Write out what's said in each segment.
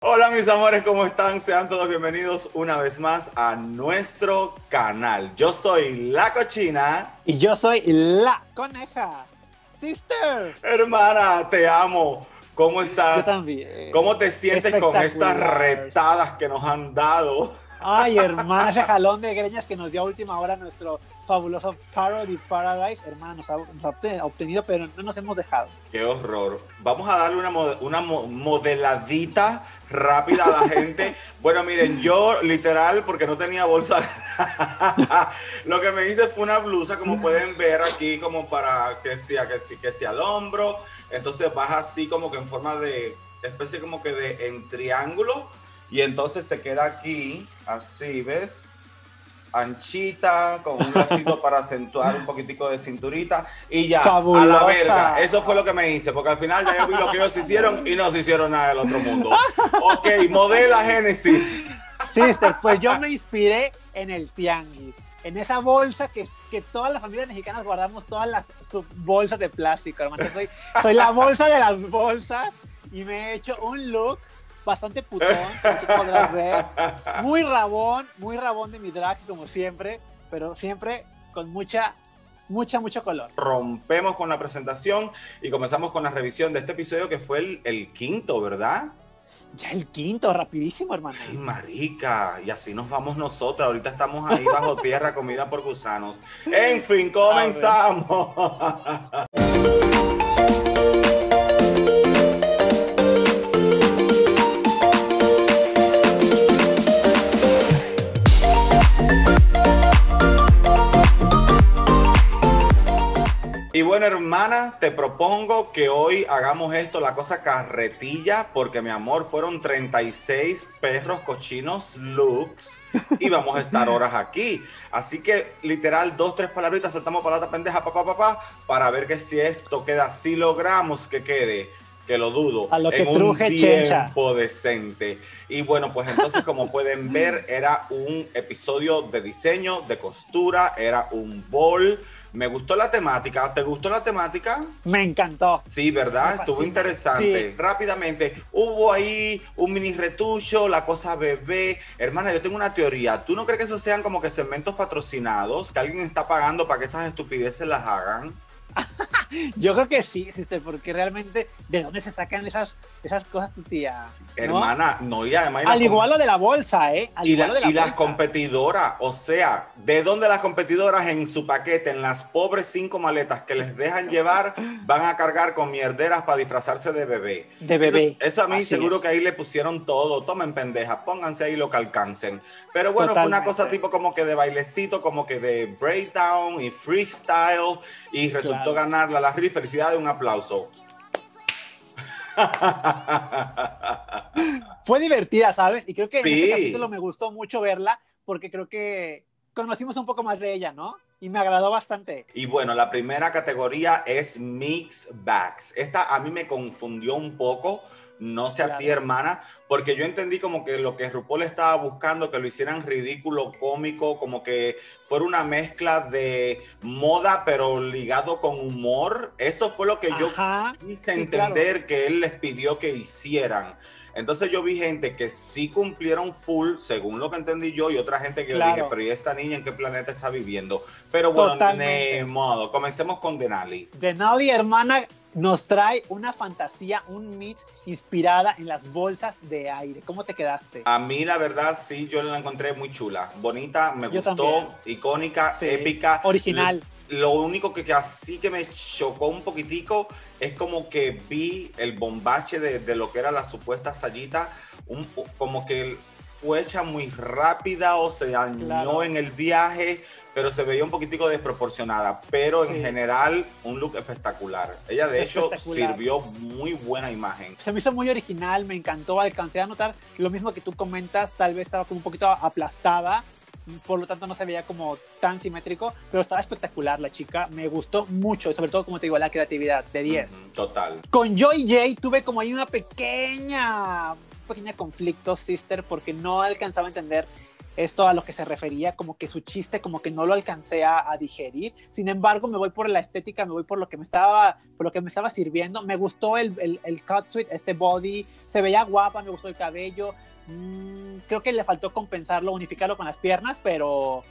Hola mis amores, ¿cómo están? Sean todos bienvenidos una vez más a nuestro canal. Yo soy La Cochina. Y yo soy La Coneja. Sister. Hermana, te amo. ¿Cómo estás? Yo también. ¿Cómo te sientes con estas retadas que nos han dado? Ay, hermana, ese jalón de greñas que nos dio a última hora nuestro fabuloso Parody Paradise, hermano, nos ha obtenido, pero no nos hemos dejado. ¡Qué horror! Vamos a darle una modeladita rápida a la gente. Bueno, miren, yo literal, porque no tenía bolsa, lo que me hice fue una blusa, como pueden ver aquí, como para que sea al hombro. Entonces baja así como que en forma de, especie como que de en triángulo, y entonces se queda aquí, así, ¿ves? Anchita, con un lacito para acentuar un poquitico de cinturita y ya. Fabulosa. A la verga, eso fue lo que me hice, porque al final ya yo vi lo que ellos hicieron y no se hicieron nada del otro mundo. Ok, modela Genesis. Sister, pues yo me inspiré en el tianguis, en esa bolsa que todas las familias mexicanas guardamos, todas las bolsas de plástico, hermano. Soy la bolsa de las bolsas y me he hecho un look bastante putón, como tú podrás ver, muy rabón de mi drag, como siempre, pero siempre con mucho color. Rompemos con la presentación y comenzamos con la revisión de este episodio que fue el quinto, ¿verdad? Ya el quinto, rapidísimo, hermano. Ay, marica, y así nos vamos nosotras, ahorita estamos ahí bajo tierra, comida por gusanos. En fin, comenzamos. Y bueno, hermana, te propongo que hoy hagamos esto, la cosa carretilla, porque mi amor, fueron 36 perros cochinos looks y vamos a estar horas aquí. Así que literal, 2, 3 palabritas, saltamos para la pendeja, para ver que si esto queda, si logramos que quede, que lo dudo, a lo que en truje, un tiempo decente. Y bueno, pues entonces, como pueden ver, era un episodio de diseño, de costura, era un bowl. Me gustó la temática. ¿Te gustó la temática? Me encantó. Sí, ¿verdad? Estuvo interesante. Sí. Rápidamente, hubo ahí un mini retucho, la cosa bebé. Hermana, yo tengo una teoría. ¿Tú no crees que esos sean como que segmentos patrocinados? ¿Que alguien está pagando para que esas estupideces las hagan? Yo creo que sí, sister, porque realmente, ¿de dónde se sacan esas cosas, tu tía? ¿No? Hermana, no, y además... Al igual lo de la bolsa, ¿eh? Al igual lo de la bolsa. Y las competidoras, o sea, ¿de dónde las competidoras en su paquete, en las pobres 5 maletas que les dejan llevar, van a cargar con mierderas para disfrazarse de bebé? De bebé. Entonces, eso a mí seguro que ahí le pusieron todo. Tomen pendeja, pónganse ahí lo que alcancen. Pero bueno, totalmente. Fue una cosa tipo como que de bailecito, como que de breakdown y freestyle, y resultó ganar Lala Ri. Felicidades, un aplauso. Fue divertida, ¿sabes? Y creo que en este capítulo me gustó mucho verla porque creo que conocimos un poco más de ella, ¿no? Y me agradó bastante. Y bueno, la primera categoría es Mixed Bags. Esta a mí me confundió un poco, no sé a ti, hermana, porque yo entendí como que lo que RuPaul estaba buscando, que lo hicieran ridículo, cómico, como que fuera una mezcla de moda, pero ligado con humor. Eso fue lo que yo quise entender, claro, que él les pidió que hicieran. Entonces yo vi gente que sí cumplieron full, según lo que entendí yo, y otra gente que yo dije, pero ¿y esta niña en qué planeta está viviendo? Pero bueno, de modo, comencemos con Denali. Denali, hermana, nos trae una fantasía, un mix inspirada en las bolsas de aire. ¿Cómo te quedaste? A mí, la verdad, sí, yo la encontré muy chula, bonita, me gustó, también. Icónica, épica. Original. Lo único que así que me chocó un poquitico es como que vi el bombache de lo que era la supuesta sayita, como que fue hecha muy rápida o se dañó en el viaje, pero se veía un poquitico desproporcionada, pero en general un look espectacular. Ella de hecho sirvió muy buena imagen. Se me hizo muy original, me encantó, alcancé a notar lo mismo que tú comentas, tal vez estaba como un poquito aplastada, por lo tanto no se veía como tan simétrico, pero estaba espectacular la chica, me gustó mucho, y sobre todo, como te digo, la creatividad de 10. Total. Con Joey Jay tuve como ahí una pequeña conflicto, sister, porque no alcanzaba a entender esto a lo que se refería, como que su chiste como que no lo alcancé a digerir. Sin embargo, me voy por la estética, me voy por lo que me estaba, sirviendo. Me gustó el catsuit, este body, se veía guapa, me gustó el cabello. Creo que le faltó compensarlo, unificarlo con las piernas, pero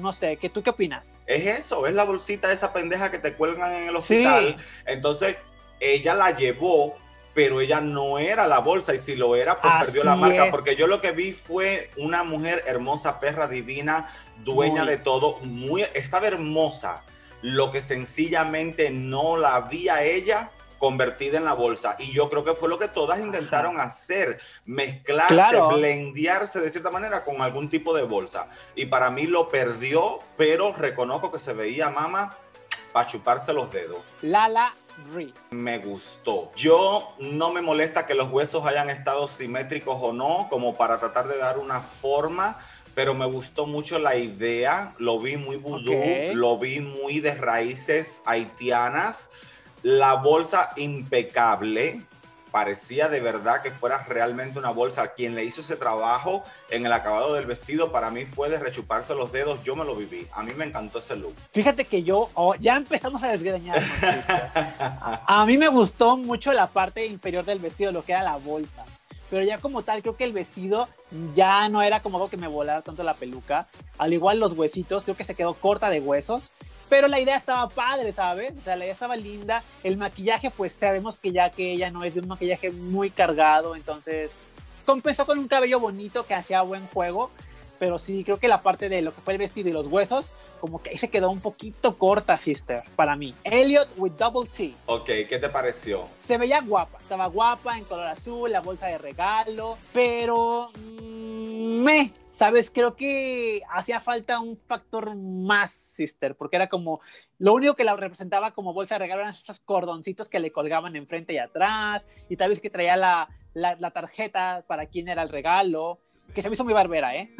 no sé, ¿tú qué opinas? Es eso, es la bolsita de esa pendeja que te cuelgan en el hospital. Sí. Entonces, ella la llevó, pero ella no era la bolsa, y si lo era, pues así perdió la marca, porque yo lo que vi fue una mujer hermosa, perra, divina, dueña de todo, estaba hermosa, lo que sencillamente no la vi a ella convertida en la bolsa, y yo creo que fue lo que todas intentaron hacer, mezclarse, blendearse de cierta manera con algún tipo de bolsa, y para mí lo perdió, pero reconozco que se veía mama para chuparse los dedos. Lala Ri. Me gustó. Yo no me molesta que los huesos hayan estado simétricos o no, como para tratar de dar una forma, pero me gustó mucho la idea. Lo vi muy vudú, lo vi muy de raíces haitianas. La bolsa impecable. Parecía de verdad que fuera realmente una bolsa. Quien le hizo ese trabajo en el acabado del vestido, para mí fue de rechuparse los dedos. Yo me lo viví. A mí me encantó ese look. Fíjate que yo... ya empezamos a desgreñarnos. A mí me gustó mucho la parte inferior del vestido, lo que era la bolsa. Pero ya como tal, creo que el vestido ya no era como algo que me volara tanto la peluca. Al igual los huesitos, creo que se quedó corta de huesos. Pero la idea estaba padre, ¿sabes? O sea, la idea estaba linda. El maquillaje, pues sabemos que ya que ella no es de un maquillaje muy cargado, entonces compensó con un cabello bonito que hacía buen juego. Pero sí, creo que la parte de lo que fue el vestido y los huesos, como que ahí se quedó un poquito corta, sister, para mí. Elliott with 2 Ts. Ok, ¿qué te pareció? Se veía guapa, estaba guapa, en color azul, la bolsa de regalo, pero... ¿sabes? Creo que hacía falta un factor más, sister, porque era como... Lo único que la representaba como bolsa de regalo eran estos cordoncitos que le colgaban enfrente y atrás, y tal vez que traía la tarjeta para quién era el regalo... que se me hizo muy barbera, ¿eh?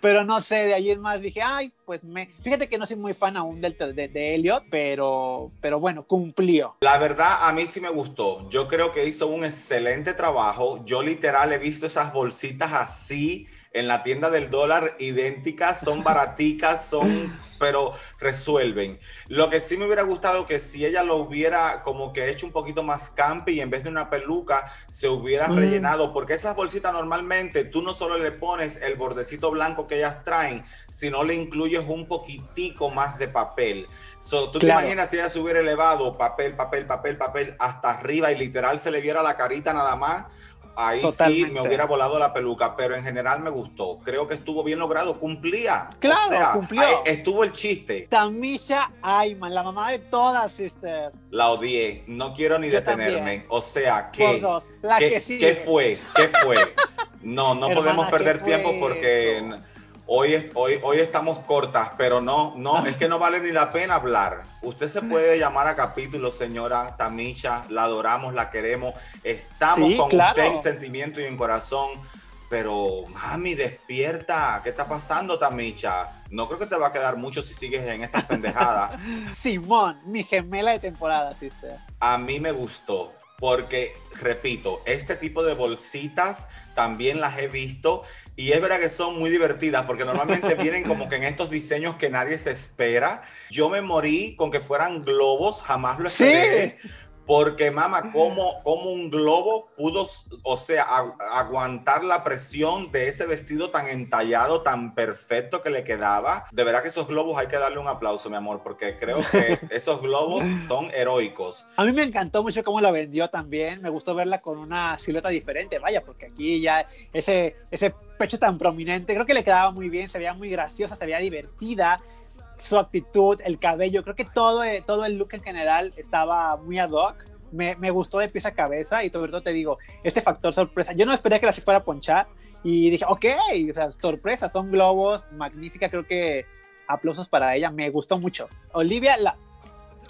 Pero no sé, de ahí en más dije, ay, pues me... Fíjate que no soy muy fan aún de Elliott, pero bueno, cumplió. La verdad, a mí sí me gustó. Yo creo que hizo un excelente trabajo. Yo literal he visto esas bolsitas así en la tienda del dólar, idénticas, son baraticas, son... pero resuelven. Lo que sí me hubiera gustado que si ella lo hubiera como que hecho un poquito más campi y en vez de una peluca se hubiera rellenado, porque esas bolsitas normalmente tú no solo le pones el bordecito blanco que ellas traen, sino le incluyes un poquitico más de papel. So, tú te imaginas si ella se hubiera elevado papel, papel, papel, papel hasta arriba y literal se le viera la carita nada más. Ahí sí me hubiera volado la peluca, pero en general me gustó. Creo que estuvo bien logrado, cumplía. Claro, o sea, cumplió. Estuvo el chiste. Tamisha Iman, la mamá de todas, sister. La odié, no quiero ni detenerme. También. O sea, ¿qué fue? No, no hermana, podemos perder tiempo porque hoy estamos cortas, pero no, es que no vale ni la pena hablar. Usted se puede llamar a capítulo, señora Tamisha, la adoramos, la queremos, estamos con usted en sentimiento y en corazón, pero mami, despierta, ¿qué está pasando, Tamisha? No creo que te va a quedar mucho si sigues en estas pendejadas. Simón, mi gemela de temporada, sister. A mí me gustó. Porque, repito, este tipo de bolsitas también las he visto y es verdad que son muy divertidas porque normalmente vienen como que en estos diseños que nadie se espera. Yo me morí con que fueran globos, jamás lo esperé. ¿Sí? Porque, mamá, ¿cómo un globo pudo, o sea, aguantar la presión de ese vestido tan entallado, tan perfecto que le quedaba? De verdad que esos globos hay que darle un aplauso, mi amor, porque creo que esos globos son heroicos. A mí me encantó mucho cómo la vendió también. Me gustó verla con una silueta diferente, vaya, porque aquí ya ese pecho tan prominente, creo que le quedaba muy bien, se veía muy graciosa, se veía divertida. Su actitud, el cabello, creo que todo el look en general estaba muy ad hoc. Me gustó de pies a cabeza y sobre todo te digo, este factor sorpresa. Yo no esperé que la se fuera a ponchar y dije, ok, o sea, sorpresa, son globos, magnífica, creo que aplausos para ella, me gustó mucho. Olivia,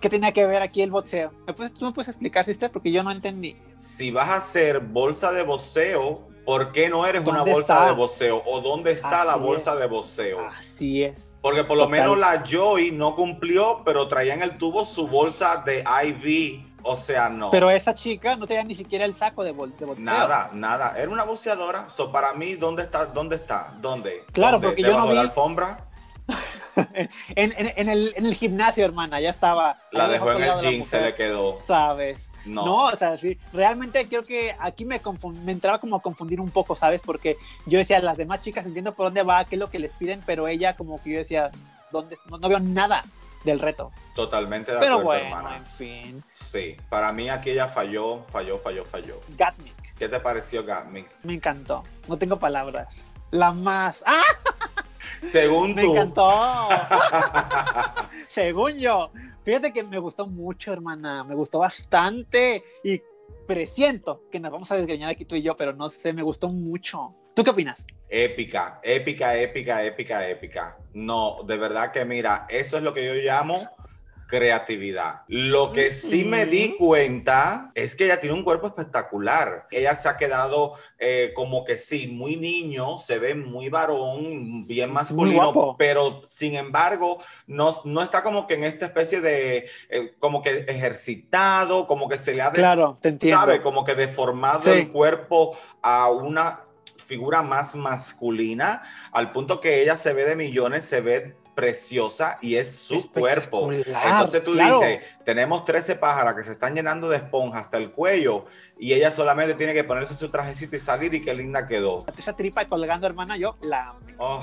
¿qué tenía que ver aquí el boxeo? ¿Tú me puedes explicar, sister? Porque yo no entendí. Si vas a hacer bolsa de boxeo, ¿por qué no eres una bolsa de voceo? ¿O dónde está la bolsa de voceo? Así es. Porque por lo menos la Joey no cumplió, pero traía en el tubo su bolsa de IV O sea, no. Pero esa chica no tenía ni siquiera el saco de boxeo. Nada, nada. Era una boxeadora. So, para mí, ¿dónde está? ¿Dónde está? ¿Dónde? Claro, ¿dónde? Porque yo no vi... ¿Debajo de la alfombra? en el gimnasio, hermana, ya estaba. La dejó en el jean, se le quedó. ¿Sabes? No. No, o sea, sí. Realmente creo que aquí me entraba como a confundir un poco, ¿sabes? Porque yo decía, las demás chicas entiendo por dónde va, qué es lo que les piden, pero ella como que yo decía, ¿dónde? No veo nada del reto. Totalmente de acuerdo, bueno, hermana. En fin. Sí, para mí aquí ella falló. Gottmik. ¿Qué te pareció Gottmik? Me encantó. No tengo palabras. La más... ¡Ah! Según tú. Me encantó. Según yo. Fíjate que me gustó mucho, hermana. Me gustó bastante. Y presiento que nos vamos a desgreñar aquí tú y yo, pero no sé, me gustó mucho. ¿Tú qué opinas? Épica. No, de verdad que mira, eso es lo que yo llamo creatividad. Lo que sí me di cuenta es que ella tiene un cuerpo espectacular. Ella se ha quedado como que sí, muy niño, se ve muy varón, bien masculino, pero sin embargo no está como que en esta especie de como que ejercitado, como que se le ha claro, te entiendo. ¿Sabe? Como que deformado sí. El cuerpo a una figura más masculina, al punto que ella se ve de millones, se ve preciosa y es su cuerpo. Entonces tú claro. Dices, tenemos 13 pájaras que se están llenando de esponja hasta el cuello y ella solamente tiene que ponerse su trajecito y salir y qué linda quedó. Esa tripa colgando, hermana, yo la... Oh,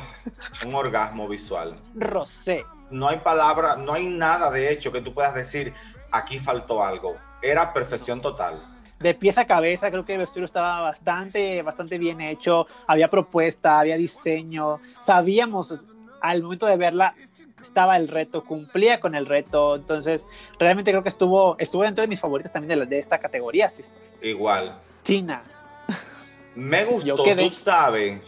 un orgasmo visual. Rosé. No hay palabra, no hay nada de hecho que tú puedas decir, aquí faltó algo. Era perfección total. De pies a cabeza, creo que el vestuario estaba bastante bien hecho. Había propuesta, había diseño. Sabíamos... Al momento de verla, estaba el reto, cumplía con el reto. Entonces, realmente creo que estuvo dentro de mis favoritas también de esta categoría. ¿Sí? Igual. Tina. Me gustó, tú sabes.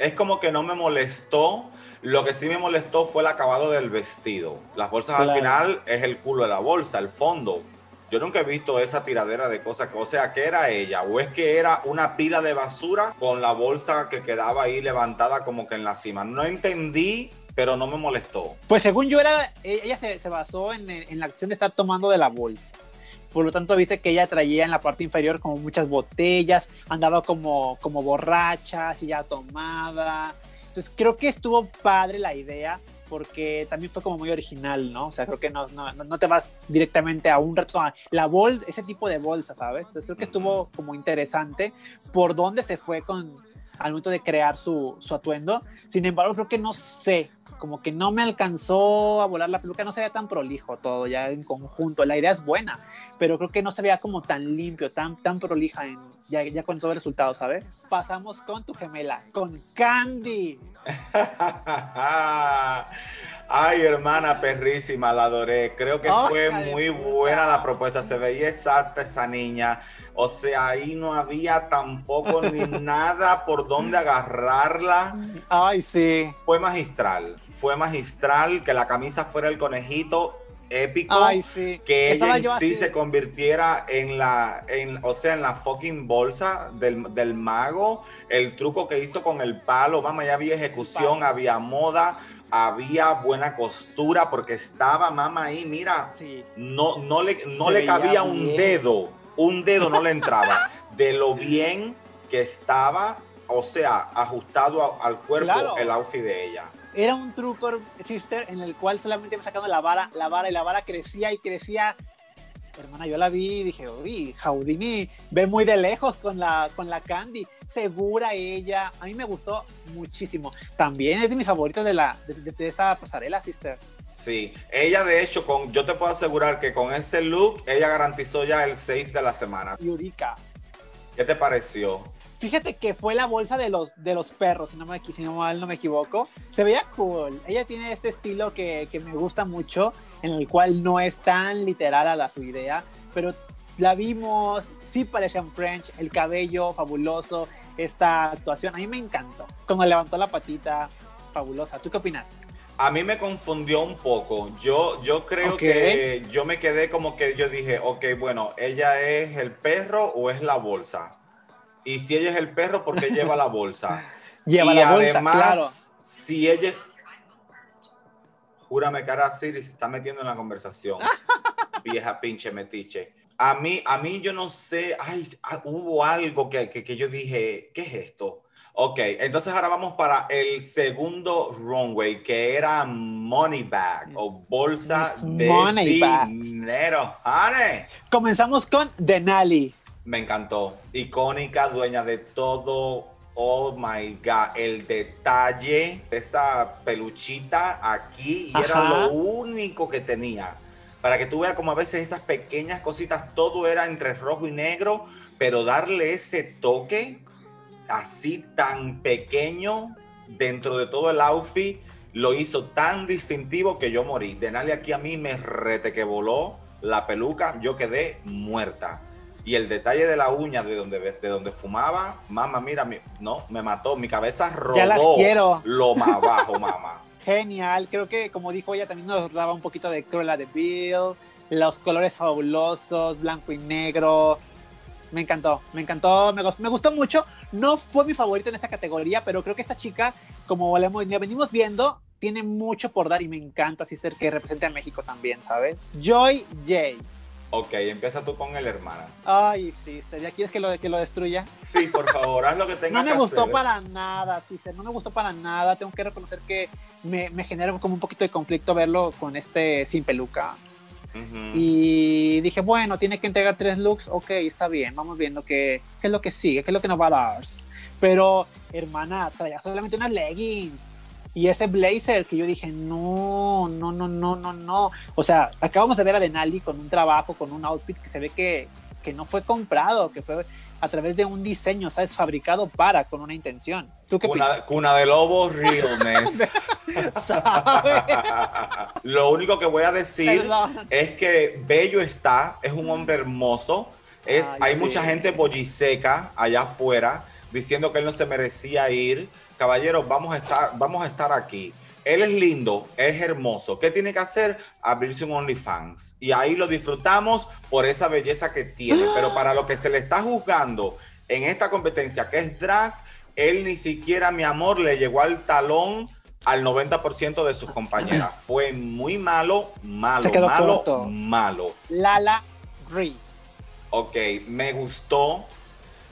Es como que no me molestó. Lo que sí me molestó fue el acabado del vestido. Las bolsas claro. Al final es el culo de la bolsa, el fondo. Yo nunca he visto esa tiradera de cosas, o sea, ¿qué era ella? ¿O es que era una pila de basura con la bolsa que quedaba ahí levantada como que en la cima? No entendí, pero no me molestó. Pues según yo era, ella se basó en la acción de estar tomando de la bolsa. Por lo tanto, viste que ella traía en la parte inferior como muchas botellas, andaba como borracha, así ya tomada. Entonces creo que estuvo padre la idea. Porque también fue como muy original, ¿no? O sea, creo que no te vas directamente a un reto, a ese tipo de bolsa, ¿sabes? Entonces creo que estuvo como interesante por dónde se fue al momento de crear su atuendo. Sin embargo, creo que no sé, como que no me alcanzó a volar la peluca, no se veía tan prolijo todo ya en conjunto. La idea es buena, pero creo que no se veía como tan limpio, tan prolija ya con todo el resultado, ¿sabes? Pasamos con tu gemela, con Kandy. Ay, hermana perrísima, la adoré. Creo que fue muy buena la propuesta. Se veía exacta esa niña. O sea, ahí no había tampoco ni nada por donde agarrarla. Ay, sí. Fue magistral que la camisa fuera el conejito. Épico. Ay, sí. Que ella en sí se convirtiera en la fucking bolsa del mago, el truco que hizo con el palo, mamá, ya había ejecución, había moda, había buena costura, porque estaba mamá ahí, mira, sí. no le cabía un dedo no le entraba, de lo bien que estaba, o sea, ajustado al cuerpo claro. El outfit de ella. Era un truco, sister, en el cual solamente iba sacando la vara, y la vara crecía. Hermana, yo la vi y dije, uy, Houdini ve muy de lejos con la Kandy. Segura ella. A mí me gustó muchísimo. También es de mis favoritas de esta pasarela, sister. Sí, ella de hecho, yo te puedo asegurar que con ese look, ella garantizó ya el safe de la semana. Yurika. ¿Qué te pareció? Fíjate que fue la bolsa de los perros, si no me equivoco. Se veía cool. Ella tiene este estilo que me gusta mucho, en el cual no es tan literal a su idea, pero la vimos, sí parecían French, el cabello fabuloso, esta actuación. A mí me encantó. Cuando levantó la patita, fabulosa. ¿Tú qué opinas? A mí me confundió un poco. Yo creo que yo me quedé como que yo dije, ok, bueno, ¿ella es el perro o es la bolsa? Y si ella es el perro, ¿por qué lleva la bolsa? Lleva y la bolsa, además, claro. Si ella... Júrame, cara, Siri se está metiendo en la conversación. Vieja pinche metiche. A mí yo no sé, ay, hubo algo que yo dije, ¿qué es esto? Ok, entonces ahora vamos para el segundo runway, que era money bag o bolsa de dinero. Honey. Comenzamos con Denali. Me encantó. Icónica, dueña de todo. Oh my God, el detalle de esa peluchita aquí y era lo único que tenía. Para que tú veas como a veces esas pequeñas cositas, todo era entre rojo y negro, pero darle ese toque así tan pequeño dentro de todo el outfit lo hizo tan distintivo que yo morí. Denali aquí a mí me rete que voló la peluca, yo quedé muerta. Y el detalle de la uña de donde fumaba, mamá, mira, no, me mató, mi cabeza rodó. Ya las quiero. Lo más bajo, mamá. Genial, creo que como dijo ella también nos daba un poquito de Cruella de Vil, los colores fabulosos, blanco y negro, me encantó, me gustó mucho, no fue mi favorito en esta categoría, pero creo que esta chica, como la venimos viendo, tiene mucho por dar y me encanta así ser que represente a México también, ¿sabes? Joey Jay. Ok, empieza tú con el hermana. Ay, sí, ¿ya quieres que lo destruya? Sí, por favor, haz lo que tengas que hacer. No me gustó para nada, Cicer, no me gustó para nada. Tengo que reconocer que me genera como un poquito de conflicto verlo con este sin peluca. Y dije, bueno, tiene que entregar 3 looks. Ok, está bien, vamos viendo qué es lo que sigue, qué es lo que nos va a dar. Pero, hermana, traía solamente unas leggings. Y ese blazer que yo dije, no. O sea, acabamos de ver a Denali con un trabajo, con un outfit que se ve que no fue comprado, que fue a través de un diseño, ¿sabes? Fabricado con una intención. ¿Tú qué piensas? Cuna de lobos, realness. Lo único que voy a decir es que bello está, es un hombre hermoso. Hay mucha gente bolliseca allá afuera diciendo que él no se merecía ir. Caballeros, vamos a estar aquí. Él es lindo, es hermoso. ¿Qué tiene que hacer? Abrirse un OnlyFans. Y ahí lo disfrutamos por esa belleza que tiene. Pero para lo que se le está juzgando en esta competencia, que es drag, él ni siquiera, mi amor, le llegó al talón al 90% de sus compañeras. Fue muy malo. Lala Ri. Ok, me gustó.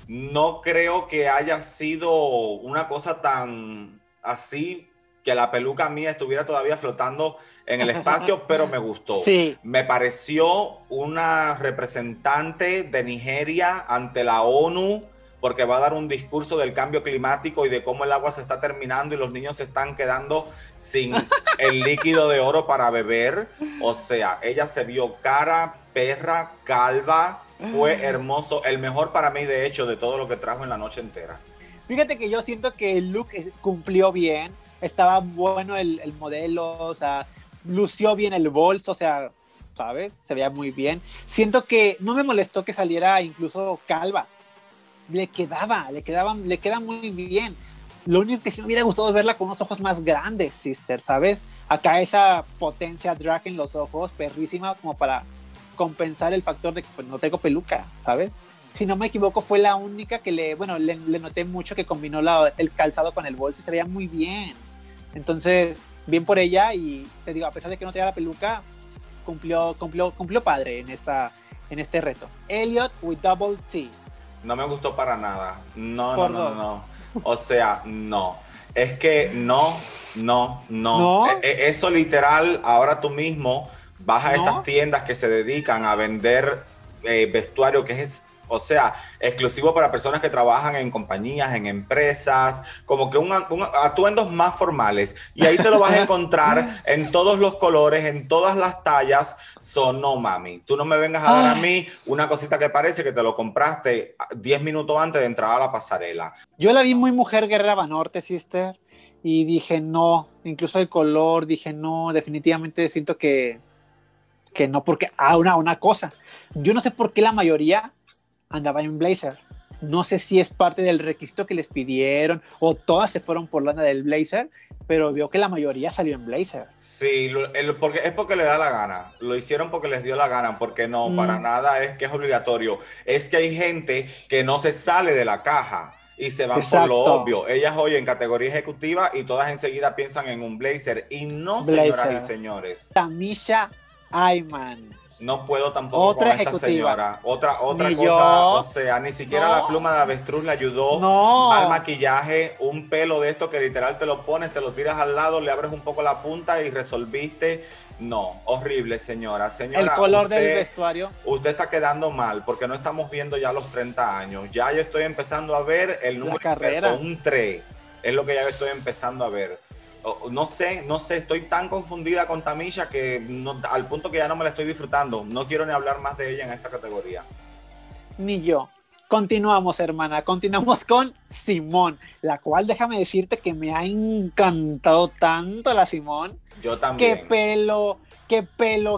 No creo que haya sido una cosa tan así que la peluca mía estuviera todavía flotando en el espacio, pero me gustó. Sí. Me pareció una representante de Nigeria ante la ONU, porque va a dar un discurso del cambio climático y de cómo el agua se está terminando y los niños se están quedando sin el líquido de oro para beber. O sea, ella se vio cara, perra, calva. Fue hermoso, el mejor para mí de hecho de todo lo que trajo en la noche entera. Fíjate que yo siento que el look cumplió bien, estaba bueno el modelo, o sea, lució bien el bolso, o sea, ¿sabes? Se veía muy bien. Siento que no me molestó que saliera incluso calva, le queda muy bien. Lo único que sí me hubiera gustado es verla con unos ojos más grandes, sister, ¿sabes? Acá esa potencia drag en los ojos, perrísima, como para compensar el factor de que no tengo peluca, ¿sabes? Si no me equivoco, fue la única que le noté mucho que combinó el calzado con el bolso y se veía muy bien. Entonces, bien por ella y te digo, a pesar de que no tenía la peluca, cumplió padre en este reto. Elliott with 2 Ts. No me gustó para nada. No. O sea, no. Es que no. Eso literal, ahora tú mismo vas a estas tiendas que se dedican a vender vestuario que es, o sea, exclusivo para personas que trabajan en compañías, en empresas, como que un atuendos más formales. Y ahí te lo vas a encontrar en todos los colores, en todas las tallas. No, mami, tú no me vengas a dar a mí una cosita que parece que te lo compraste 10 minutos antes de entrar a la pasarela. Yo la vi muy mujer guerrera Banorte, sister, y dije no, incluso el color, dije no, definitivamente siento que no, porque una cosa, yo no sé por qué la mayoría andaba en blazer, no sé si es parte del requisito que les pidieron o todas se fueron por la onda del blazer, pero veo que la mayoría salió en blazer. Sí, porque le da la gana, lo hicieron porque les dio la gana, porque no, para nada es que es obligatorio, es que hay gente que no se sale de la caja y se van por lo obvio. Ellas hoy en categoría ejecutiva y todas enseguida piensan en un blazer y no, blazer. Señoras y señores. Tamisha Iman. No puedo tampoco otra con esta señora. Otra cosa, yo. O sea, ni siquiera no. La pluma de avestruz le ayudó. No. Mal maquillaje, un pelo de esto que literal te lo pones, te lo tiras al lado, le abres un poco la punta y resolviste. No, horrible, señora. Señora, el color usted, del vestuario. Usted está quedando mal porque no estamos viendo ya los 30 años. Ya yo estoy empezando a ver el número de peso, un 3. Es lo que ya estoy empezando a ver. No sé, estoy tan confundida con Tamisha que no, al punto que ya no me la estoy disfrutando. No quiero ni hablar más de ella en esta categoría. Ni yo. Continuamos, hermana. Continuamos con Simón, la cual déjame decirte que me ha encantado tanto la Simón. Yo también. Qué pelo,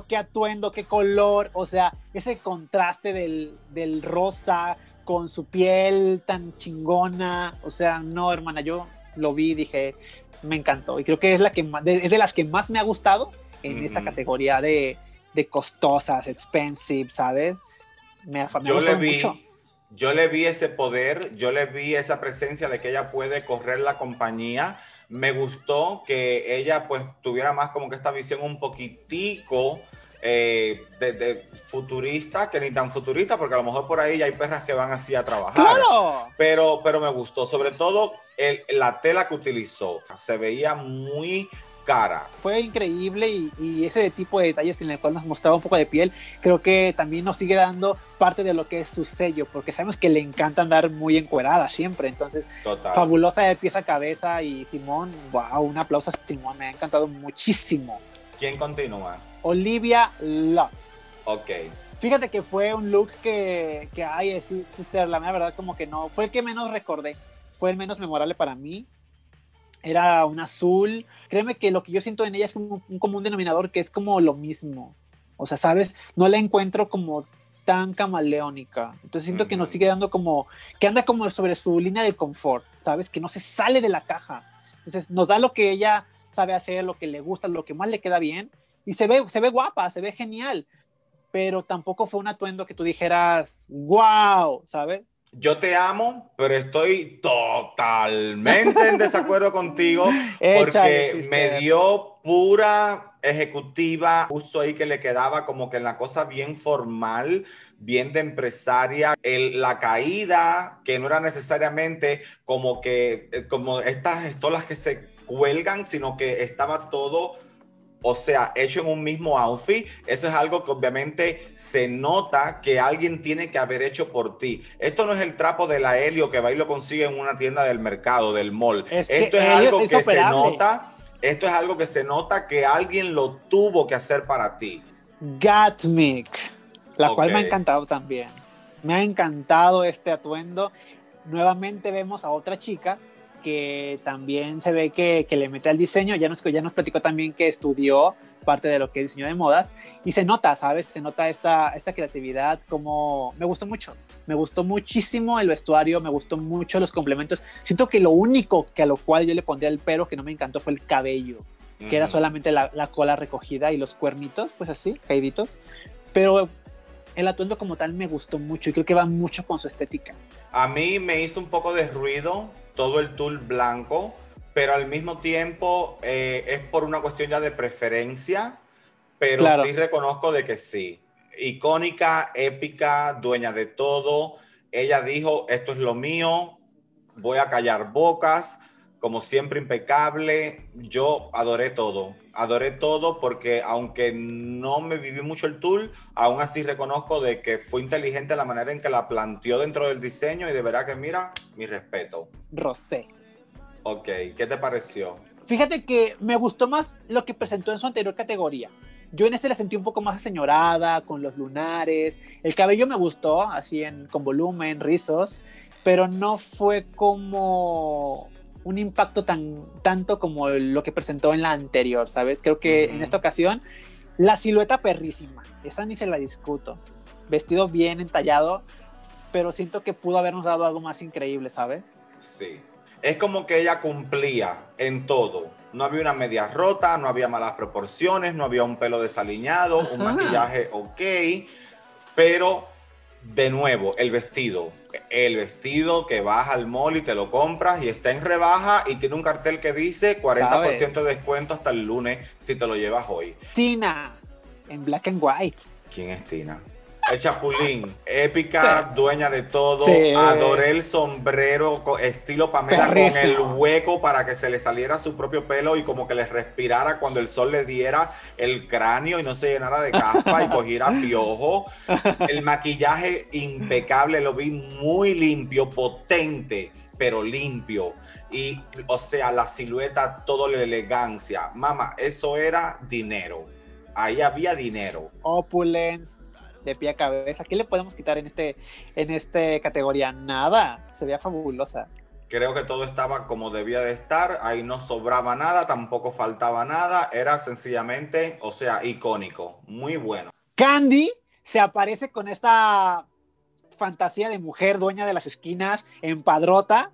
qué atuendo, qué color. O sea, ese contraste del rosa con su piel tan chingona. O sea, no, hermana, yo lo vi y dije... Me encantó y creo que es de las que más me ha gustado en esta categoría de costosas, expensive, ¿sabes? Me gustó mucho. Yo le vi ese poder, yo le vi esa presencia de que ella puede correr la compañía. Me gustó que ella pues tuviera más como que esta visión un poquitico de futurista, que ni tan futurista, porque a lo mejor por ahí ya hay perras que van así a trabajar. ¡Claro! Pero me gustó, sobre todo la tela que utilizó, se veía muy cara. Fue increíble y ese tipo de detalles en el cual nos mostraba un poco de piel, creo que también nos sigue dando parte de lo que es su sello, porque sabemos que le encanta andar muy encuerada siempre, entonces total. Fabulosa de pies a cabeza y Simón, wow, un aplauso a Simón, me ha encantado muchísimo. ¿Quién continúa? Olivia Love. Ok. Fíjate que fue un look que ay, sister, la verdad como que no, fue el que menos recordé, fue el menos memorable para mí. Era un azul. Créeme que lo que yo siento en ella es como un común denominador que es como lo mismo. O sea, ¿sabes? No la encuentro como tan camaleónica. Entonces siento que nos sigue dando como, que anda como sobre su línea de confort, ¿sabes? Que no se sale de la caja. Entonces nos da lo que ella sabe hacer, lo que le gusta, lo que más le queda bien. Y se ve guapa, se ve genial, pero tampoco fue un atuendo que tú dijeras, wow, ¿sabes? Yo te amo, pero estoy totalmente en desacuerdo contigo porque me dio pura ejecutiva, justo ahí que le quedaba como que en la cosa bien formal, bien de empresaria, la caída que no era necesariamente como estas estolas que se cuelgan, sino que estaba todo... O sea, hecho en un mismo outfit, eso es algo que obviamente se nota que alguien tiene que haber hecho por ti. Esto no es el trapo de la Helio que va y lo consigue en una tienda del mercado, del mall. Esto es algo que se nota, esto es algo que se nota que alguien lo tuvo que hacer para ti. Gottmik, la cual me ha encantado también. Me ha encantado este atuendo. Nuevamente vemos a otra chica que también se ve que le mete al diseño, ya nos platicó también que estudió parte de lo que es diseño de modas y se nota, ¿sabes? Se nota esta creatividad, como me gustó muchísimo el vestuario, me gustó mucho los complementos, siento que lo único que a lo cual yo le pondría el pero que no me encantó fue el cabello, que era solamente la cola recogida y los cuernitos, pues así, caíditos, pero el atuendo como tal me gustó mucho y creo que va mucho con su estética. A mí me hizo un poco de ruido todo el tul blanco, pero al mismo tiempo es por una cuestión ya de preferencia, pero claro. Sí reconozco de que sí. Icónica, épica, dueña de todo. Ella dijo, esto es lo mío, voy a callar bocas, como siempre impecable. Yo adoré todo porque aunque no me viví mucho el tul, aún así reconozco de que fue inteligente la manera en que la planteó dentro del diseño y de verdad que mira, mi respeto. Rosé. Ok, ¿qué te pareció? Fíjate que me gustó más lo que presentó en su anterior categoría. Yo en este la sentí un poco más aseñorada, con los lunares, el cabello me gustó, así con volumen, rizos, pero no fue como... un impacto tanto como lo que presentó en la anterior, ¿sabes? Creo que en esta ocasión, la silueta perrísima, esa ni se la discuto, vestido bien entallado, pero siento que pudo habernos dado algo más increíble, ¿sabes? Sí, es como que ella cumplía en todo, no había una media rota, no había malas proporciones, no había un pelo desaliñado, ajá. Un maquillaje ok, pero de nuevo, el vestido que vas al mall y te lo compras y está en rebaja y tiene un cartel que dice 40% de descuento hasta el lunes si te lo llevas hoy. Tina, en black and white. ¿Quién es Tina? El Chapulín, épica, sí, dueña de todo, sí. Adoré el sombrero estilo Pamela con el hueco para que se le saliera su propio pelo y como que le respirara cuando el sol le diera el cráneo y no se llenara de caspa y cogiera piojo. El maquillaje impecable, lo vi muy limpio, potente, pero limpio. Y, o sea, la silueta, toda la elegancia. Mamá, eso era dinero. Ahí había dinero. Opulence. De pie a cabeza. ¿Qué le podemos quitar en este categoría? Nada. Se veía fabulosa. Creo que todo estaba como debía de estar. Ahí no sobraba nada, tampoco faltaba nada. Era sencillamente, o sea, icónico. Muy bueno. Kandy se aparece con esta fantasía de mujer dueña de las esquinas, empadrota.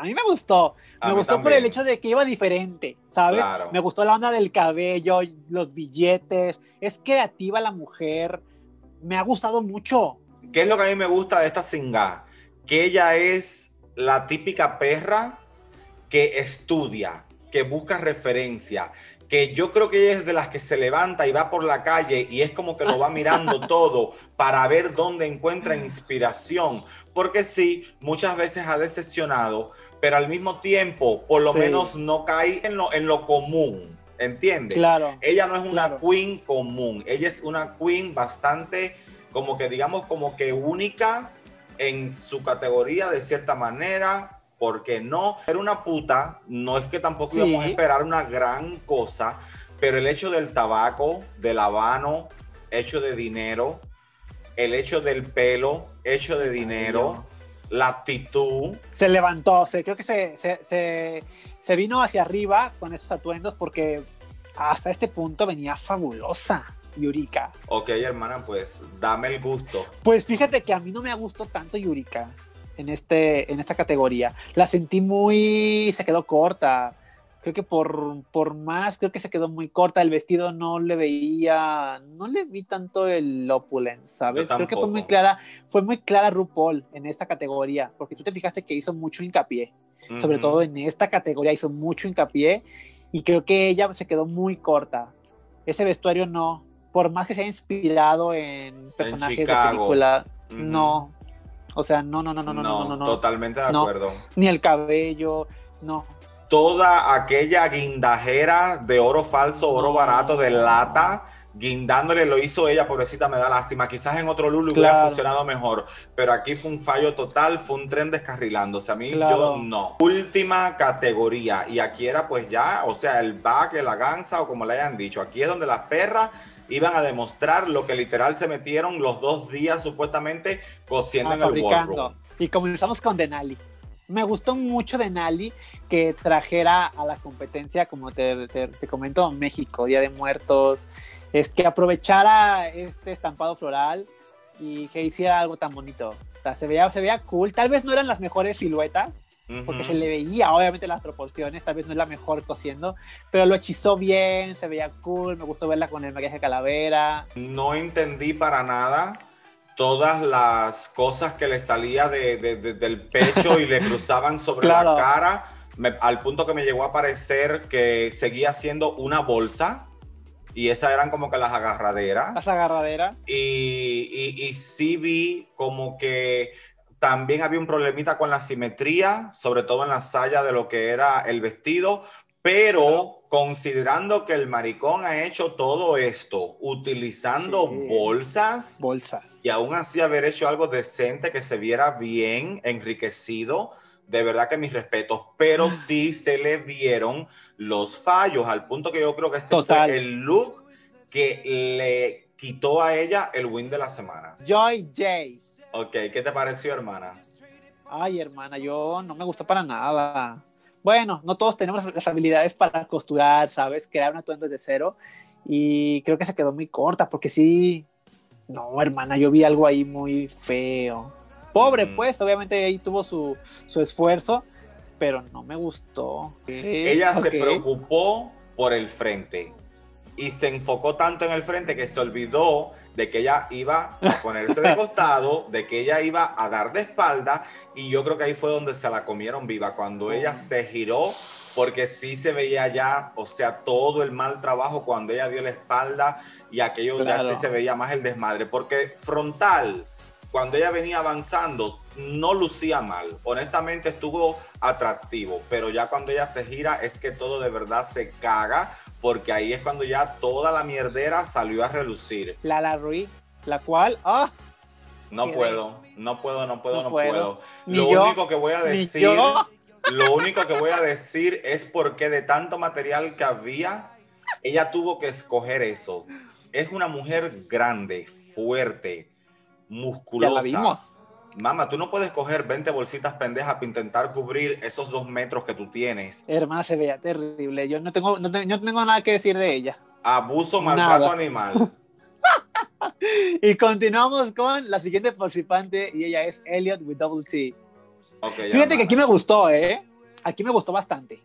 A mí me gustó. Me gustó también, por el hecho de que iba diferente, ¿sabes? Claro. Me gustó la onda del cabello, los billetes. Es creativa la mujer. Me ha gustado mucho. ¿Qué es lo que a mí me gusta de esta singa? Que ella es la típica perra que estudia, que busca referencia, que yo creo que ella es de las que se levanta y va por la calle y es como que lo va mirando todo para ver dónde encuentra inspiración. Porque sí, muchas veces ha decepcionado, pero al mismo tiempo, por lo menos no cae en lo común, ¿entiendes? Claro. Ella no es una queen común, ella es una queen bastante, como que digamos, como que única en su categoría de cierta manera. Porque no, era una puta, no es que tampoco íbamos a esperar una gran cosa, pero el hecho del tabaco, del habano, hecho de dinero, el hecho del pelo, hecho de dinero, la actitud. Se levantó, creo que se vino hacia arriba con esos atuendos porque hasta este punto venía fabulosa Yurika. Ok, hermana, pues dame el gusto. Pues fíjate que a mí no me gustó tanto Yurika. En esta categoría. La sentí muy... Se quedó corta. Creo que por más, creo que se quedó muy corta. El vestido no le veía... No le vi tanto el opulence, ¿sabes? Creo que fue muy clara. Fue muy clara RuPaul en esta categoría. Porque tú te fijaste que hizo mucho hincapié. Uh-huh. Sobre todo en esta categoría hizo mucho hincapié. Y creo que ella se quedó muy corta. Ese vestuario no. Por más que se haya inspirado en personajes de película. Uh-huh. No... O sea, no. Totalmente de acuerdo. Ni el cabello, no. Toda aquella guindajera de oro falso, oro barato, de lata, guindándole, lo hizo ella, pobrecita, me da lástima. Quizás en otro lugar hubiera funcionado mejor, pero aquí fue un fallo total, fue un tren descarrilándose. A mí yo no. Última categoría, y aquí era pues ya, o sea, el back, la ganza o como le hayan dicho. Aquí es donde las perras iban a demostrar lo que literal se metieron los 2 días supuestamente cociendo en el ballroom. Y comenzamos con Denali. Me gustó mucho Denali que trajera a la competencia, como te comento, México, Día de Muertos, es que aprovechara este estampado floral y que hiciera algo tan bonito. O sea, se veía cool. Tal vez no eran las mejores siluetas, porque se le veía obviamente las proporciones, tal vez no es la mejor cosiendo, pero lo hechizó bien, se veía cool, me gustó verla con el maquillaje de calavera. No entendí para nada todas las cosas que le salía del pecho y le cruzaban sobre la cara, al punto que me llegó a parecer que seguía siendo una bolsa. Y esas eran como que las agarraderas. Las agarraderas. Y sí vi como que también había un problemita con la simetría, sobre todo en la saya de lo que era el vestido, pero considerando que el maricón ha hecho todo esto, utilizando bolsas, y aún así haber hecho algo decente, que se viera bien, enriquecido, de verdad que mis respetos, pero sí se le vieron los fallos, al punto que yo creo que este fue el look que le quitó a ella el win de la semana. Joey Jay. Ok, ¿qué te pareció, hermana? Ay, hermana, yo no me gustó para nada. Bueno, no todos tenemos las habilidades para costurar, ¿sabes? Crear un atuendo desde cero. Y creo que se quedó muy corta, porque sí... No, hermana, yo vi algo ahí muy feo. Pobre, pues, obviamente ahí tuvo su esfuerzo, pero no me gustó. Ella se preocupó por el frente. y se enfocó tanto en el frente que se olvidó de que ella iba a ponerse de costado, de que ella iba a dar de espalda, y yo creo que ahí fue donde se la comieron viva, cuando ella se giró, porque sí se veía ya, o sea, todo el mal trabajo cuando ella dio la espalda, y aquello claro, ya sí se veía más el desmadre, porque frontal, cuando ella venía avanzando, no lucía mal, honestamente estuvo atractivo, pero ya cuando ella se gira es que todo de verdad se caga, porque ahí es cuando ya toda la mierdera salió a relucir. Lala Ri, la cual, ¡ah! Oh, no puedo. Lo único que voy a decir es porque de tanto material que había, ella tuvo que escoger eso. Es una mujer grande, fuerte, musculosa. Ya la vimos. Mamá, tú no puedes coger 20 bolsitas pendejas para intentar cubrir esos 2 metros que tú tienes. Hermana, se veía terrible. Yo no tengo nada que decir de ella. Abuso, maltrato animal. Y continuamos con la siguiente participante, y ella es Elliott with 2 Ts. Okay, fíjate que aquí me gustó, ¿eh? Aquí me gustó bastante.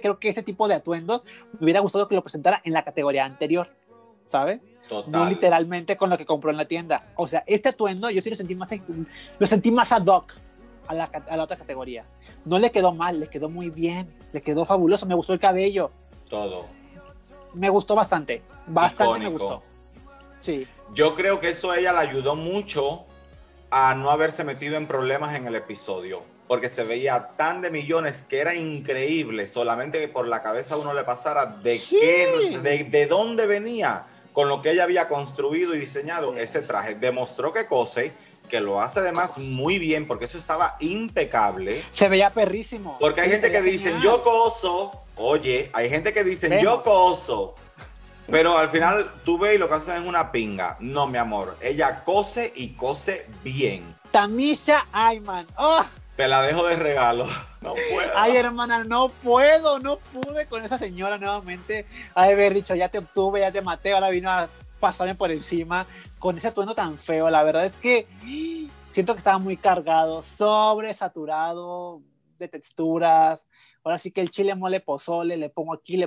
Creo que ese tipo de atuendos me hubiera gustado que lo presentara en la categoría anterior, ¿sabes? Total. No literalmente con lo que compró en la tienda. O sea, este atuendo yo sí lo sentí más ad hoc a la otra categoría. No le quedó mal, le quedó muy bien, le quedó fabuloso. Me gustó el cabello. Todo. Me gustó bastante. Icónico. Me gustó. Sí. Yo creo que eso a ella la ayudó mucho a no haberse metido en problemas en el episodio, porque se veía tan de millones que era increíble solamente que por la cabeza uno le pasara de sí, de dónde venía con lo que ella había construido y diseñado. Sí, ese traje demostró que cose, que lo hace además muy bien, porque eso estaba impecable. Se veía perrísimo. Porque sí, hay gente que dice, yo coso. Oye, hay gente que dice, yo coso. Pero al final tú ves y lo que hacen es una pinga. No, mi amor, ella cose y cose bien. Tamisha Iman. ¡Oh! Te la dejo de regalo. No puedo. Ay, hermana, no pude con esa señora nuevamente. A haber dicho, ya te obtuve, ya te maté, ahora vino a pasarme por encima con ese atuendo tan feo. La verdad es que siento que estaba muy cargado, sobresaturado de texturas. Ahora sí que el chile mole pozole, le pongo aquí.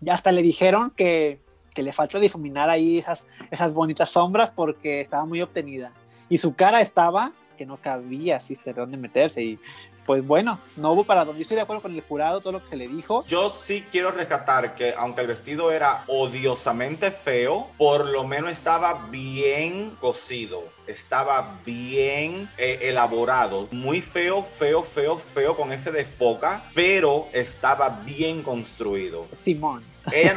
Ya hasta le dijeron que le faltó difuminar ahí esas bonitas sombras porque estaba muy obtenida. Y su cara estaba que no cabía, sister, dónde meterse. Y pues bueno, no hubo para dónde. Yo estoy de acuerdo con el jurado, todo lo que se le dijo. Yo sí quiero rescatar que aunque el vestido era odiosamente feo, por lo menos estaba bien cosido, estaba bien elaborado. Muy feo con F de foca, pero estaba bien construido. Simón. Ella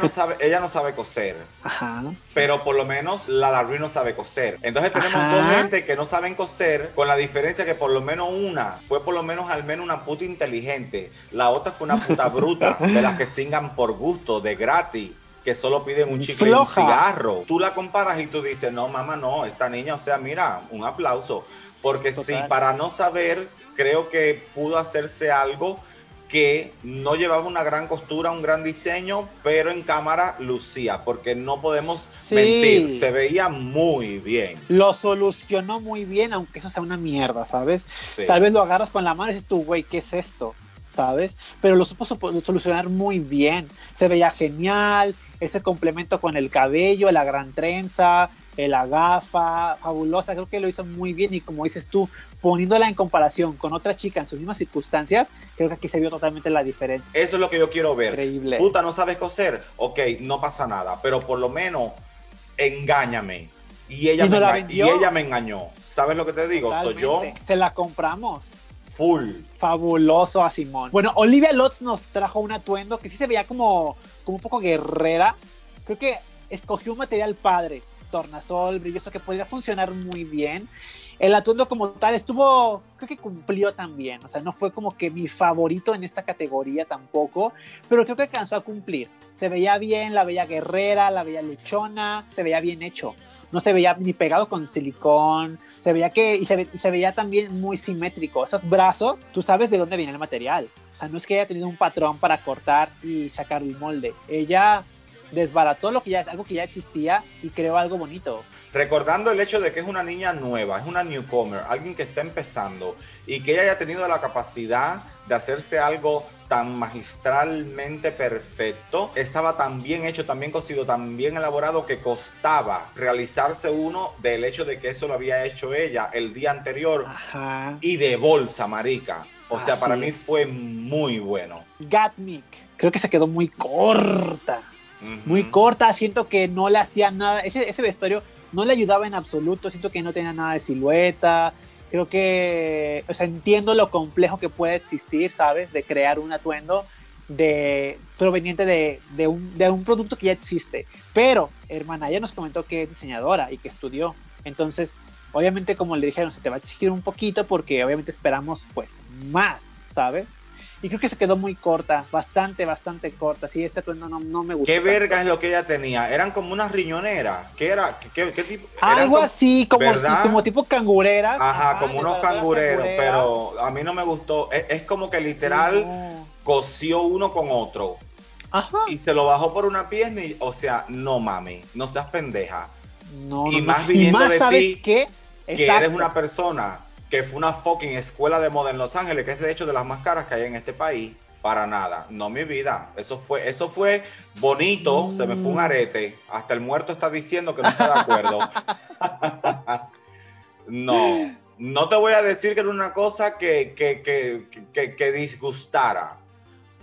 no sabe coser. Ajá. Pero por lo menos Lala Ri no sabe coser. Entonces tenemos dos gente que no saben coser, con la diferencia que por lo menos una fue al menos una puta inteligente. La otra fue una puta bruta, de las que singan por gusto, de gratis, que solo piden un chicle y un cigarro. Tú la comparas y tú dices, no, mamá, no, esta niña, o sea, mira, un aplauso. Porque total, sí, para no saber, creo que pudo hacerse algo que no llevaba una gran costura, un gran diseño, pero en cámara lucía, porque no podemos mentir, se veía muy bien. Lo solucionó muy bien, aunque eso sea una mierda, ¿sabes? Sí. Tal vez lo agarras con la mano y dices tú, güey, ¿qué es esto? ¿Sabes? Pero lo supo solucionar muy bien, se veía genial, ese complemento con el cabello, la gran trenza, la gafa, fabulosa, creo que lo hizo muy bien. Y como dices tú, poniéndola en comparación con otra chica en sus mismas circunstancias, creo que aquí se vio totalmente la diferencia. Eso es lo que yo quiero ver. Increíble. Puta, ¿no sabes coser? Ok, no pasa nada, pero por lo menos engáñame. Y ella me engañó. ¿Sabes lo que te digo? Totalmente. Soy yo. Se la compramos. Full. Fabuloso a Simón. Bueno, Olivia Lotz nos trajo un atuendo que sí se veía como un poco guerrera. Creo que escogió un material padre, tornasol, brilloso, que podría funcionar muy bien. El atuendo como tal estuvo, creo que cumplió también, o sea, no fue como que mi favorito en esta categoría tampoco, pero creo que alcanzó a cumplir. Se veía bien, la veía guerrera, la veía luchona, se veía bien hecho. No se veía ni pegado con silicón, se veía también muy simétrico. Esos brazos, tú sabes de dónde viene el material. O sea, no es que haya tenido un patrón para cortar y sacar el molde. Ella desbarató lo que ya, algo que ya existía y creó algo bonito. Recordando el hecho de que es una niña nueva, es una newcomer, alguien que está empezando y que ella haya tenido la capacidad de hacerse algo tan magistralmente perfecto, estaba tan bien hecho, tan bien cocido, tan bien elaborado que costaba realizarse uno del hecho de que eso lo había hecho ella el día anterior. Ajá. Y de bolsa, marica. O sea, para mí fue muy bueno. Gottmik, creo que se quedó muy corta. Uh-huh. Muy corta, siento que no le hacía nada, ese vestuario no le ayudaba en absoluto, siento que no tenía nada de silueta. Creo que, o sea, entiendo lo complejo que puede existir, ¿sabes? De crear un atuendo proveniente de un producto que ya existe. Pero, hermana, ella nos comentó que es diseñadora y que estudió. Entonces, obviamente, como le dijeron, se te va a exigir un poquito porque obviamente esperamos, pues, más, ¿sabes? Y creo que se quedó muy corta, bastante corta. Sí, este atuendo no me gustó. ¿Qué verga tanto es lo que ella tenía? ¿Eran como unas riñoneras? ¿Qué era? ¿Qué tipo? Algo así, como tipo cangureras. Ajá, como unos cangureros, pero a mí no me gustó. Es como que literal cosió uno con otro. Ajá. Y se lo bajó por una pierna y, o sea, no mami, no seas pendeja. No, y más viniendo de ti, ¿sabes qué? Que eres una persona que fue una fucking escuela de moda en Los Ángeles, que es de hecho de las más caras que hay en este país. Para nada, no, mi vida. Eso fue bonito, se me fue un arete. Hasta el muerto está diciendo que no está de acuerdo. No te voy a decir que era una cosa que disgustara,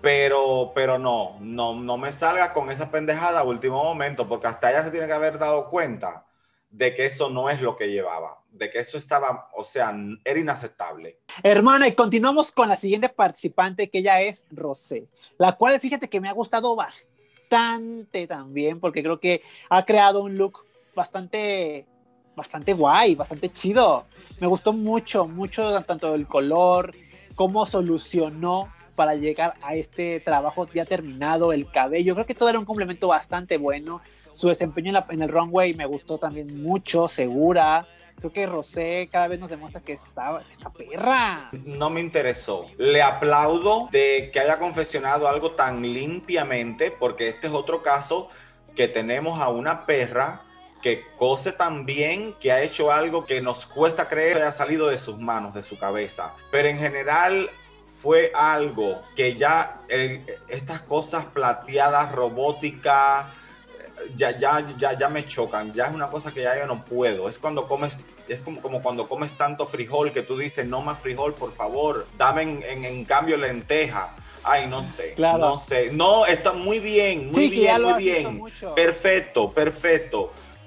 pero no me salgas con esa pendejada a último momento, porque hasta ella se tiene que haber dado cuenta de que eso no es lo que llevaba, de que eso estaba, o sea, era inaceptable. Hermana, y continuamos con la siguiente participante, que ella es Rosé, la cual, fíjate que me ha gustado bastante también, porque creo que ha creado un look bastante guay, bastante chido. Me gustó mucho, tanto el color, cómo solucionó para llegar a este trabajo ya terminado, el cabello, creo que todo era un complemento bastante bueno. Su desempeño en el runway me gustó también mucho, segura. Creo que Rosé cada vez nos demuestra que está perra. No me interesó. Le aplaudo de que haya confeccionado algo tan limpiamente, porque este es otro caso que tenemos a una perra que cose tan bien, que ha hecho algo que nos cuesta creer que haya salido de sus manos, de su cabeza. Pero en general fue algo que ya estas cosas plateadas, robóticas, ya me chocan. Ya es una cosa que ya yo no puedo. Es cuando comes, es como cuando comes tanto frijol que tú dices, no más frijol, por favor, dame en cambio lenteja. Ay, no sé, claro. No sé. No, está muy bien. Perfecto.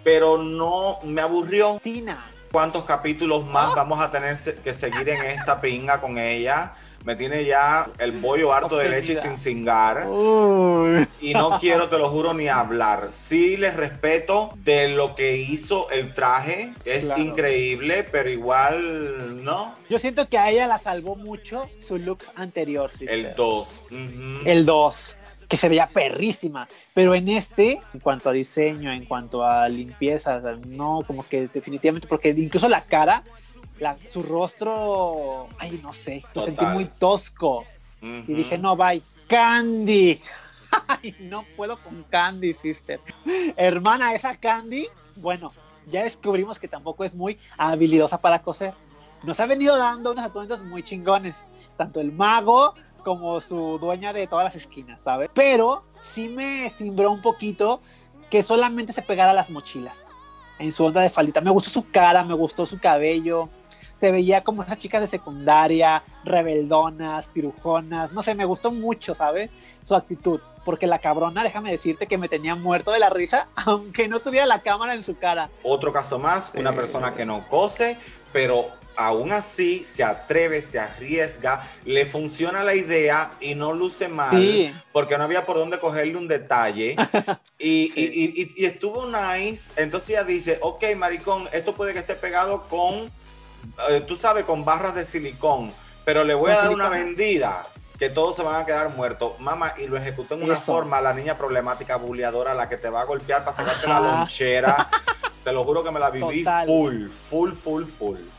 Pero no, me aburrió. Tina. ¿Cuántos capítulos más vamos a tener que seguir en esta pinga con ella? Me tiene ya el bollo harto de leche y sin cingar. Uy. Y no quiero, te lo juro, ni hablar. Sí les respeto de lo que hizo el traje. Es increíble, pero igual no. Yo siento que a ella la salvó mucho su look anterior. Sí, el 2. Uh-huh. El 2, que se veía perrísima. Pero en este, en cuanto a diseño, en cuanto a limpieza, no, como que definitivamente, porque incluso la cara... su rostro, ay, no sé, lo sentí muy tosco. Uh-huh. Y dije, no, bye. Kandy. Ay, no puedo con Kandy, sister. Hermana, esa Kandy, bueno, ya descubrimos que tampoco es muy habilidosa para coser. Nos ha venido dando unos atuendos muy chingones, tanto el mago como su dueña de todas las esquinas, ¿sabes? Pero sí me cimbró un poquito que solamente se pegara a las mochilas en su onda de faldita. Me gustó su cara, me gustó su cabello. Se veía como esas chicas de secundaria, rebeldonas, pirujonas, no sé, me gustó mucho, ¿sabes? Su actitud, porque la cabrona, déjame decirte que me tenía muerto de la risa, aunque no tuviera la cámara en su cara. Otro caso más, sí. Una persona que no cose, pero aún así se atreve, se arriesga, le funciona la idea y no luce mal, sí. Porque no había por dónde cogerle un detalle. Y, sí. y estuvo nice, entonces ella dice, ok, maricón, esto puede que esté pegado con... tú sabes, con barras de silicón, pero le voy a dar una vendida que todos se van a quedar muertos, mamá, y lo ejecutó en una forma, la niña problemática, buleadora, la que te va a golpear para sacarte la lonchera. Te lo juro que me la viví full.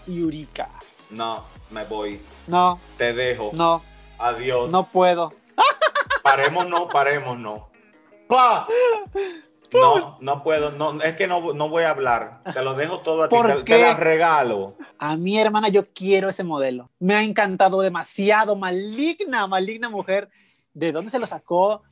Yurika. No, me voy. No. Te dejo. No. Adiós. No puedo. Paremos, no. pa. No, no puedo, no, es que no voy a hablar. Te lo dejo todo a ti, te la regalo. A mi hermana, yo quiero ese modelo. Me ha encantado demasiado. Maligna mujer. ¿De dónde se lo sacó?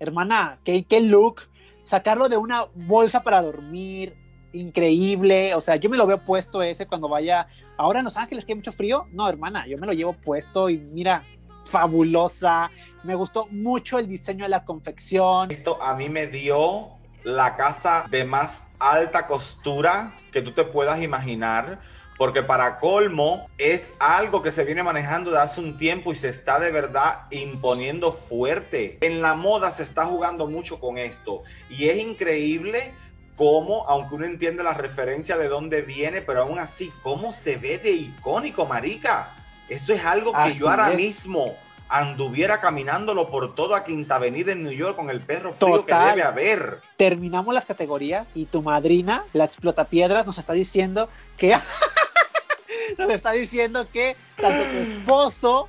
Hermana, qué look. Sacarlo de una bolsa para dormir. Increíble. O sea, yo me lo veo puesto ese cuando vaya. Ahora en Los Ángeles que hay mucho frío. No, hermana, yo me lo llevo puesto y mira, fabulosa. Me gustó mucho el diseño de la confección. Esto a mí me dio la casa de más alta costura que tú te puedas imaginar, porque para colmo es algo que se viene manejando de hace un tiempo y se está de verdad imponiendo fuerte. En la moda se está jugando mucho con esto y es increíble cómo, aunque uno entiende la referencia de dónde viene, pero aún así, cómo se ve de icónico, marica. Eso es algo que así yo ahora mismo anduviera caminándolo por toda Quinta Avenida en New York con el perro frío. Total, que debe haber. Terminamos las categorías y tu madrina, la explotapiedras, nos está diciendo que tanto tu esposo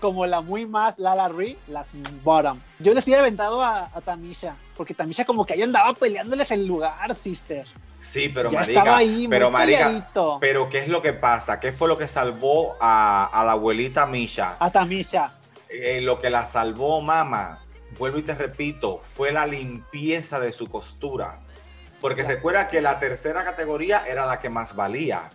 como la muy más Lala Ri, las bottom. Yo les había aventado a Tamisha, porque Tamisha como que ahí andaba peleándoles el lugar, sister. Sí, pero ya marica, ahí, pero marica, pero ¿qué es lo que pasa? ¿Qué fue lo que salvó a la abuelita Misha? A Tamisha. Lo que la salvó, mamá, vuelvo y te repito, fue la limpieza de su costura. Porque claro, recuerda que la tercera categoría era la que más valía.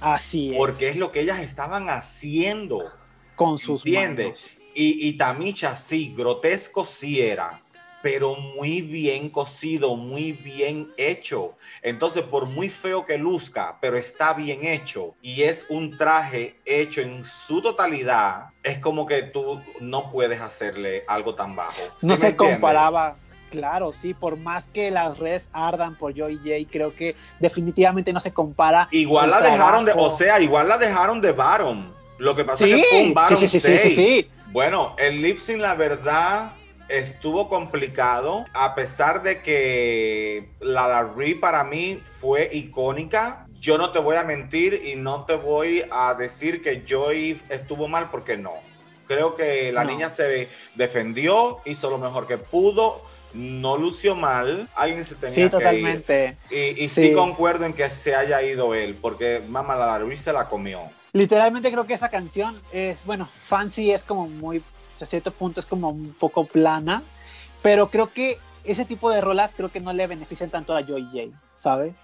Así es. Porque es lo que ellas estaban haciendo con sus manos. Y Tamisha, sí, grotesco sí era, pero muy bien cosido, muy bien hecho. Entonces, por muy feo que luzca, pero está bien hecho. Y es un traje hecho en su totalidad. Es como que tú no puedes hacerle algo tan bajo. ¿Sí no se entiendes? Comparaba. Claro, sí, por más que las redes ardan por Joey Jay, creo que definitivamente no se compara. Igual la dejaron trabajo. Igual la dejaron de Baron. Lo que pasó, ¿sí? Es que fue un Baron 6. Sí. Bueno, el lip sync, la verdad, estuvo complicado, a pesar de que Lala Ri para mí fue icónica. Yo no te voy a mentir y no te voy a decir que Joey estuvo mal, porque no. Creo que la niña se defendió, hizo lo mejor que pudo, no lució mal. Alguien se tenía totalmente que ir. Y sí concuerdo en que se haya ido él, porque mamá, Lala Ri se la comió. Literalmente creo que esa canción es, bueno, Fancy es como muy... a cierto punto es como un poco plana, pero creo que ese tipo de rolas creo que no le benefician tanto a Joey Jay, ¿sabes?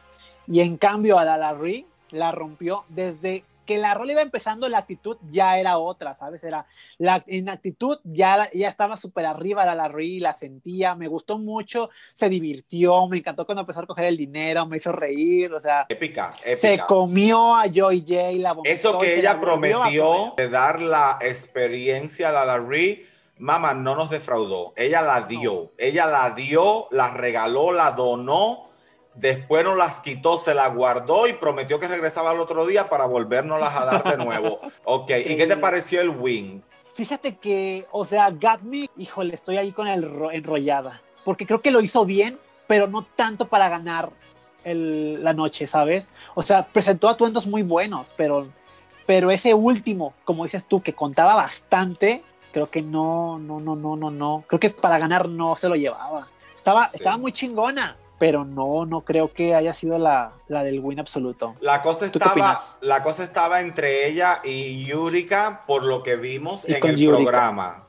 Y en cambio a Lala Ri la rompió. Desde que la rola iba empezando, la actitud ya era otra, ¿sabes? Era la inactitud, ya estaba súper arriba Lala Ri, la sentía, me gustó mucho, se divirtió, me encantó cuando empezó a coger el dinero, me hizo reír, o sea... Épica. Se comió a Joey Jay, la vomitó. Eso que ella prometió de dar la experiencia a Lala Ri, mamá, no nos defraudó. Ella la dio, la regaló, la donó. Después nos las quitó, se las guardó y prometió que regresaba al otro día para volvérnoslas a dar de nuevo. Ok, ¿y qué te pareció el win? Fíjate que, o sea, Gottmik, híjole, estoy ahí con el enrollada. Porque creo que lo hizo bien, pero no tanto para ganar la noche, ¿sabes? O sea, presentó atuendos muy buenos, pero ese último, como dices tú, que contaba bastante, creo que no. Creo que para ganar no se lo llevaba. Estaba muy chingona, pero no creo que haya sido la del win absoluto. La cosa estaba entre ella y Yurika, por lo que vimos en el programa.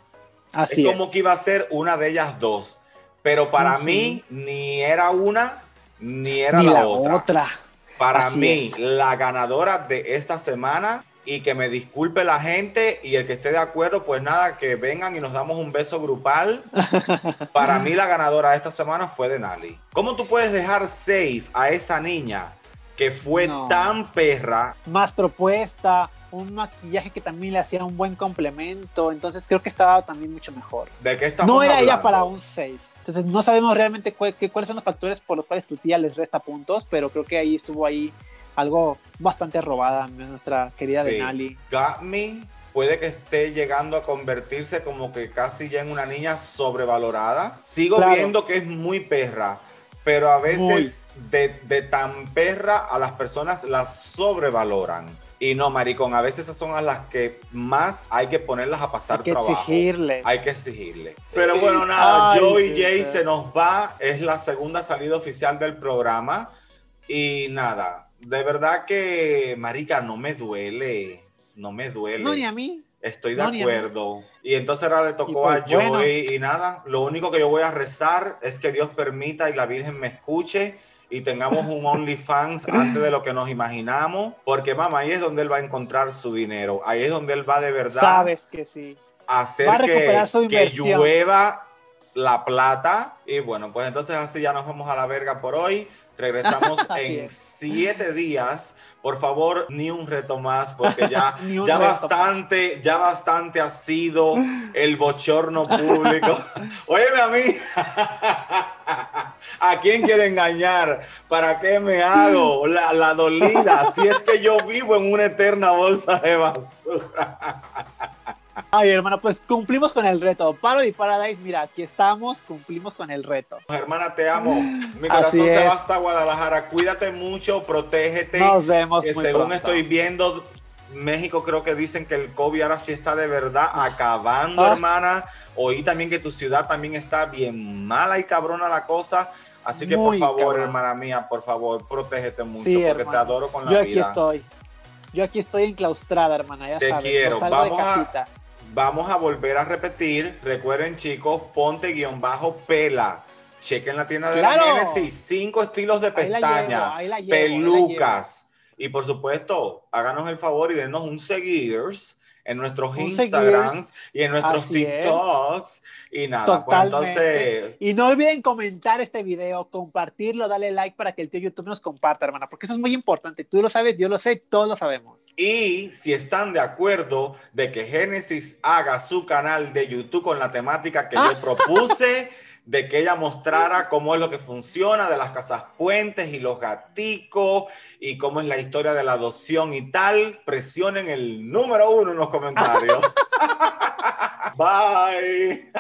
Así es. Es como que iba a ser una de ellas dos, pero para mí ni era una ni era la otra. Para mí, la ganadora de esta semana, y que me disculpe la gente, y el que esté de acuerdo, pues nada, que vengan y nos damos un beso grupal. Para mí la ganadora de esta semana fue Denali. ¿Cómo tú puedes dejar safe a esa niña que fue tan perra? Más propuesta, un maquillaje que también le hacía un buen complemento, entonces creo que estaba también mucho mejor. ¿De qué estamos hablando? No era ella para un safe. Entonces no sabemos realmente cuáles son los factores por los cuales tu tía les resta puntos, pero creo que ahí estuvo algo bastante robada nuestra querida Denali. Gottmik puede que esté llegando a convertirse como que casi ya en una niña sobrevalorada. Sigo viendo que es muy perra, pero a veces de tan perra a las personas las sobrevaloran. Y no, maricón, a veces esas son a las que más hay que ponerlas a pasar trabajo. Hay que exigirles. Hay que exigirle. Pero bueno, nada, Joey Jay se nos va. Es la segunda salida oficial del programa. Y nada, de verdad que, marica, no me duele. No me duele. No, ni a mí. Estoy de acuerdo. Y entonces ahora le tocó a Joey. Bueno. Y nada, lo único que yo voy a rezar es que Dios permita y la Virgen me escuche y tengamos un OnlyFans antes de lo que nos imaginamos, porque mamá, ahí es donde él va a encontrar su dinero, ahí es donde él va de verdad, sabes que sí, hacer va a recuperar su inversión, que llueva la plata. Y bueno, pues entonces así ya nos vamos a la verga por hoy. Regresamos en 7 días. Por favor, ni un reto más, porque ya bastante ha sido el bochorno público. Óyeme a mí. ¿A quién quiere engañar? ¿Para qué me hago la dolida? Si es que yo vivo en una eterna bolsa de basura. Ay, hermana, pues cumplimos con el reto. Parody Paradise, mira, aquí estamos, cumplimos con el reto. Hermana, te amo. Mi corazón se va hasta Guadalajara. Cuídate mucho, protégete. Nos vemos muy pronto. Según estoy viendo, México, creo que dicen que el COVID ahora sí está de verdad acabando, hermana. Oí también que tu ciudad también está bien mala y cabrona la cosa. Así que, por favor, cabrón, hermana mía, por favor, protégete mucho, sí, porque hermana, te adoro con la vida. Yo aquí estoy. Yo aquí estoy enclaustrada, hermana, ya sabes. Te quiero. Vamos a volver a repetir. Recuerden, chicos, ponte_pela. Chequen la tienda de la Genesis. 5 estilos de pestaña, pelucas. Y por supuesto, háganos el favor y denos un seguiders en nuestros Instagrams y en nuestros TikToks. Y nada, pues entonces... Y no olviden comentar este video, compartirlo, darle like para que el tío YouTube nos comparta, hermana, porque eso es muy importante. Tú lo sabes, yo lo sé, todos lo sabemos. Y si están de acuerdo de que Genesis haga su canal de YouTube con la temática que yo propuse, de que ella mostrara cómo es lo que funciona de las casas puentes y los gaticos y cómo es la historia de la adopción y tal, presionen el número 1 en los comentarios. Bye.